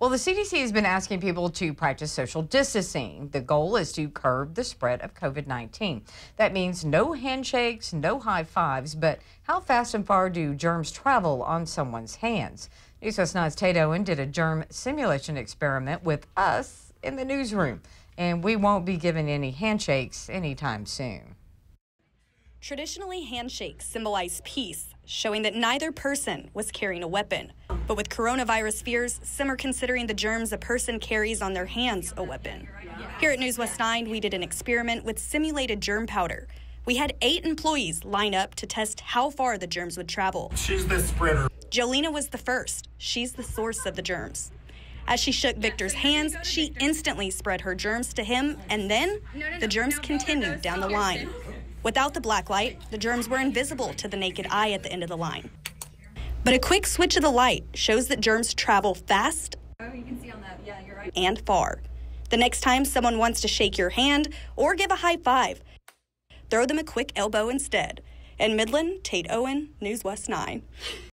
Well, the CDC has been asking people to practice social distancing. The goal is to curb the spread of COVID-19. That means no handshakes, no high fives, but how fast and far do germs travel on someone's hands? NewsWest 9's Tate Owen did a germ simulation experiment with us in the newsroom, and we won't be giving any handshakes anytime soon. Traditionally, handshakes symbolize peace, showing that neither person was carrying a weapon. But with coronavirus fears, some are considering the germs a person carries on their hands a weapon. Here at NewsWest 9, we did an experiment with simulated germ powder. We had 8 employees line up to test how far the germs would travel. She's the spreader. Jolena was the first. She's the source of the germs. As she shook Victor's hands, she instantly spread her germs to him, and then the germs continued down the line. Without the black light, the germs were invisible to the naked eye at the end of the line. But a quick switch of the light shows that germs travel fast and far. The next time someone wants to shake your hand or give a high five, throw them a quick elbow instead. In Midland, Tate Owen, NewsWest 9.